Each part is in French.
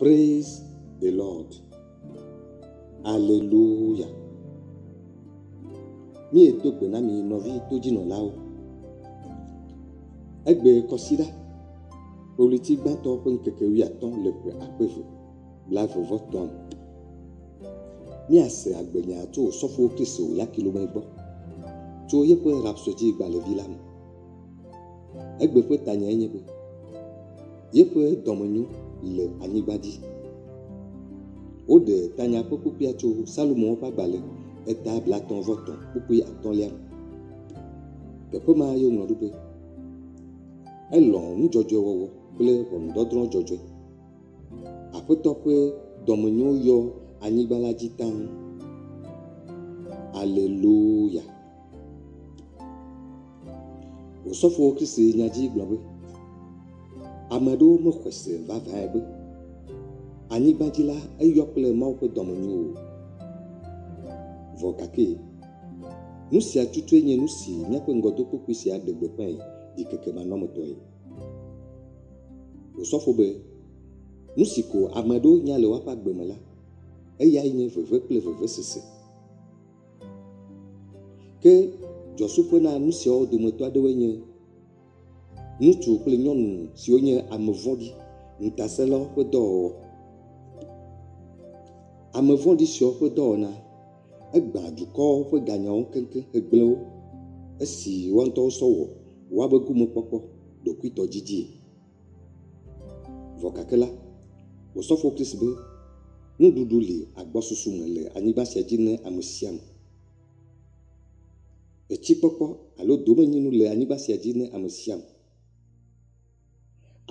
Praise the Lord. Hallelujah. Mi eto pe na mi novi to jina la o. Egbe consider politique bato pe nkeke wi aton le pe apefu. Life of what done. Mi ase agbenya to so fo Christ o ya kilo mo igbo. To ye pe rapsodi igbale vilam. Egbe pe tanya enye pe. Ye pe domonyu le anibadi. Ode tanya poku piacho Salomon pa bale eta blaton voton poku aton liam. Pepe ma yo ngoro pe. Elon nu jojo wowo ple on dodron jojo. Apoto pe domonyu yo anibalaji tan. Hallelujah. Osofo Christi nyaji igbobe. Amado mo kwese vava ebe. Ani badila eyokle ma ope domonyo. Vokake. Nusi atutwenye nusi nyako ngodo pokwisi adegbepan dikeke manomotoy. Osofobe. Nusi ko amado nyale wapagbemela. Eya inye veve ple veve sese. Ke josupona nusi o domoto adewenye. Nous tous plaignons si on est à me vendre, nous t'asselons pour dehors. À me vendre sur pour dehors, et bah du corps pour gagner un quelqu'un et blanc. Et si on t'en sort, ou à beaucoup mon papa, de qui t'en dit. Vokakela, au sauf au Christ, nous doudouli à Bossoum, les Anibasadine à Moussiam. Et si papa, alors domaine les Anibasadine à Moussiam.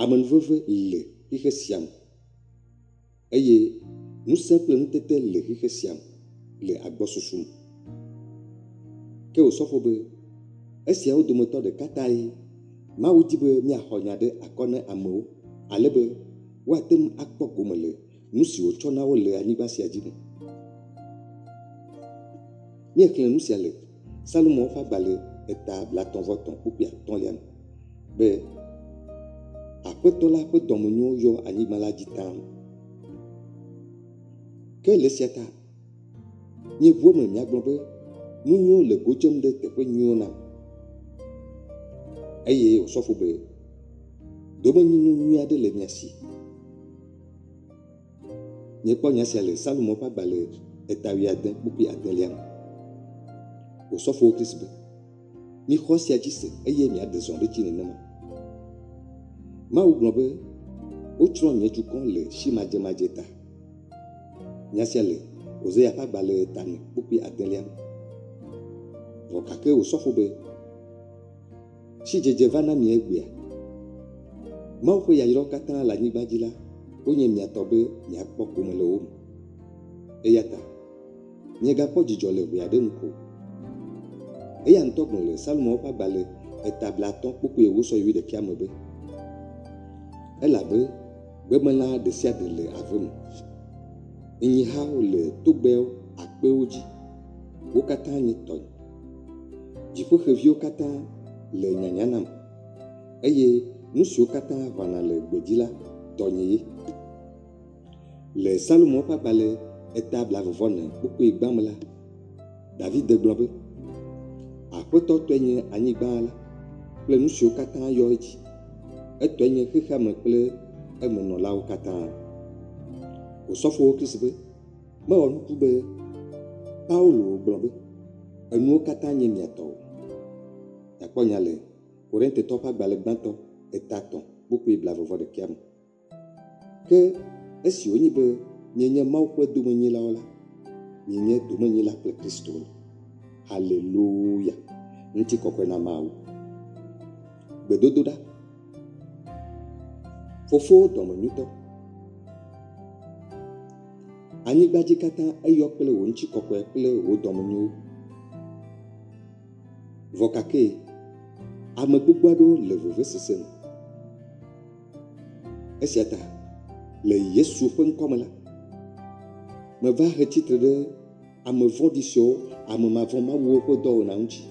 Amen veuve le hihesiam. Eye, nous simplement tete le hihesiam, le agbosusum. Ke osofobe, esia ou domoto de katae, ma outibe mia honyade akone amo, alebe, watem akpo gomele, nous si ochona ou le anibasi adine. Mia klen nous si ale, Salomon fa bale, eta blaton voton oupia ton liam. Be, Apotola pe domonyo yo animala ditam. Ke le siata. Nye vo me miaglobe. Nunyo le gojem de tepe nyona. Eye osofobe. Domonyo nyade le miasi. Nye po nyasi ale Salomon pa bale etawi aden pupi adeliam. Osofo Christ. Mi khosi ajise eye mi adezon de tinenema. Ma ou globe, ou tron nye chukon le shi maje maje ta. Nyasya le, oze yapa bale etane, pupi ateliam. Vokake ou sofobe, shi jejevana mi egbya. Ma ou ya yiro katana la nyi bajila, ou nye miatobe, nye akpo kumele oum. Eyata, nye gapo jijole vyade mko. Eya ntokno le, Salomon pa bale, etablaton pupi ou so ywi de kiamebe. Elle a vu, Webana de Siade le Avum. Inyiha ou le Toubel à Beoji, Wokatan Yeton. Jifo Hevio Katan le Nyanyanam. Eye, nous Yokatan Vana le Bedila, Tonye. Le Salomon Papale étable à Vonne, Boukoui Bamala. David de Blobe. Après toi, Tenye Anibala, le nous Yokatan Yoji. Et toi, n'y a que ça me plaît, et me nola au katan. Au sauf au Christbe, mais on ne pouvait pas au blabé, et nous au katan n'y a mis à toi. La cogne allait, pour un téton pas balé banton, et tâton, beaucoup de blavovos de cam. Que, et si on y veut, n'y a pas au de meni la ola, n'y a de meni la pour Christo. Alléluia, n'y a pas de mao. Bedododa. Fofo domonuto. Anibadi katan ayokle wonchi kokwekle wo domonu. Vokake amekugbado le veve sesen. Esiata le Yesu fen komela. Me va retitre de amevondisio amemavon ma wo ko do na nchi.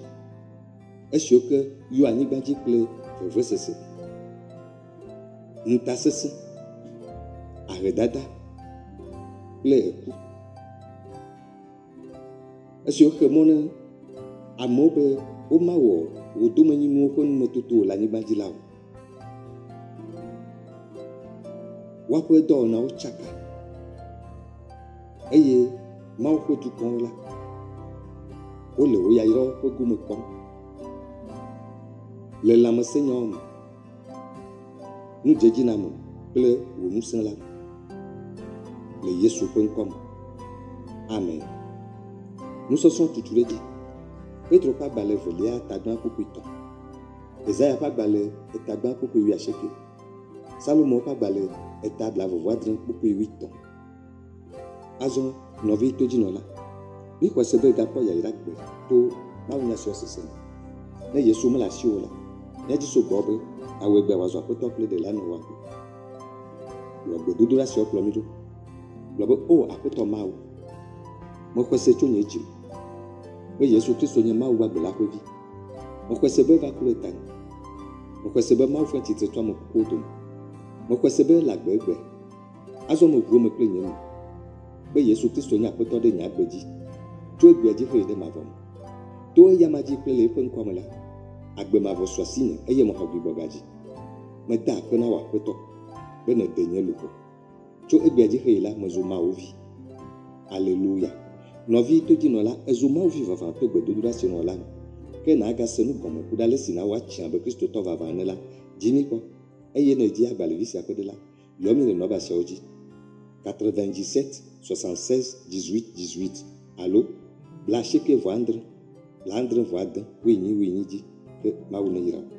Esioke yo anibadi kle veve sesen. Nous t'assessons. Avedata leku asio kemona amobe umawo udumanyi muhon mututu la ni bajilaw wapo do na uchaka eye mawo kutu konla ole oyayiro ogumukon le lamasnyom nu jejinamo ple wonusala le yesu.com. Amen. Nous sommes tous les deux. Pedro pas balé volia tagba kukuito. Esaïe pas balé et tagba kukuyu acheke. Salomon pas balé et tabla vovodrin kukuyu 8 ans. Azon novi to dinola. Ni ko sebe ga ko ya irakbe to mawunya so sesen. Na yesu mala siola. Na diso gobe awegbe wazo apotople de la noa. Lo godudu la so plomido. Labo o akoto mawo mo kwese chonye ji o Yesu Kristo nye mawo agbela kovi mo kwese be va kuletan mo kwese be mawo fati tetwa mo kodo mo kwese be lagbegbe aso mo gwo mo klenye ni be Yesu Kristo nye akoto de nye agbeji to egbeji fe de mawo to ya maji pele pe nko mala agbe mawo so sine eye mo hogbi bogaji meta pe na wa koto be ne denye luko. Tu es bien dit que là, mais au maouvi. Alléluia. Nos vies te disent là, et au maouvi va faire tout de la sinon là. Qu'est-ce qu'on a cassé nous comme pour d'aller sinon à Tchien, parce que Christ te va vendre là. Dis-moi quoi. Et il y a une diable à la vie, c'est à côté là. L'homme ne nous va pas aujourd'hui. 97 76 18 18. Allô. Lâchez que vendre. L'andre vendre. Oui, oui, dit que maou ne ira.